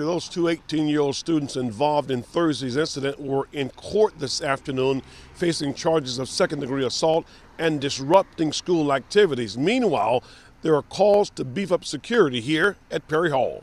after those two 18-year-old students involved in Thursday's incident were in court this afternoon facing charges of second-degree assault and disrupting school activities. Meanwhile, there are calls to beef up security here at Perry Hall.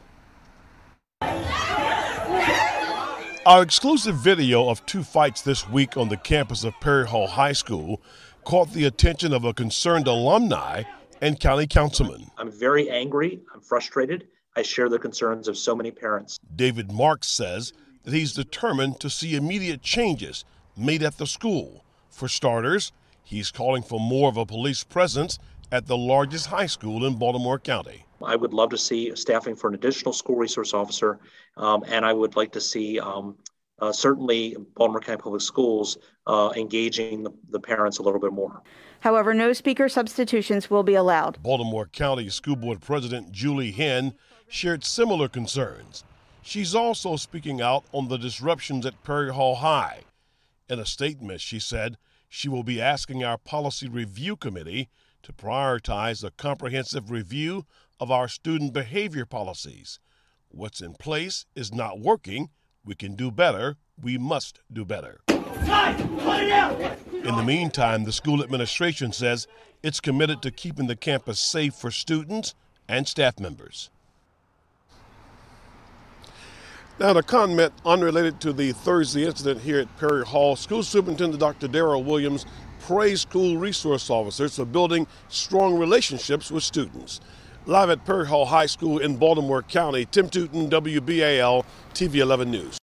Our exclusive video of two fights this week on the campus of Perry Hall High School caught the attention of a concerned alumni and county councilman. I'm very angry. I'm frustrated. I share the concerns of so many parents. David Marks says that he's determined to see immediate changes made at the school. For starters, he's calling for more of a police presence at the largest high school in Baltimore County. I would love to see staffing for an additional school resource officer, and I would like to see certainly Baltimore County Public Schools engaging the parents a little bit more. However, no speaker substitutions will be allowed. Baltimore County School Board President Julie Henn shared similar concerns. She's also speaking out on the disruptions at Perry Hall High. In a statement, she said she will be asking our policy review committee to prioritize a comprehensive review of our student behavior policies. What's in place is not working. We can do better. We must do better. In the meantime, the school administration says it's committed to keeping the campus safe for students and staff members. Now, to comment unrelated to the Thursday incident here at Perry Hall, School Superintendent Dr. Darryl Williams praised school resource officers for building strong relationships with students. Live at Perry Hall High School in Baltimore County, Tim Tootin, WBAL-TV 11 News.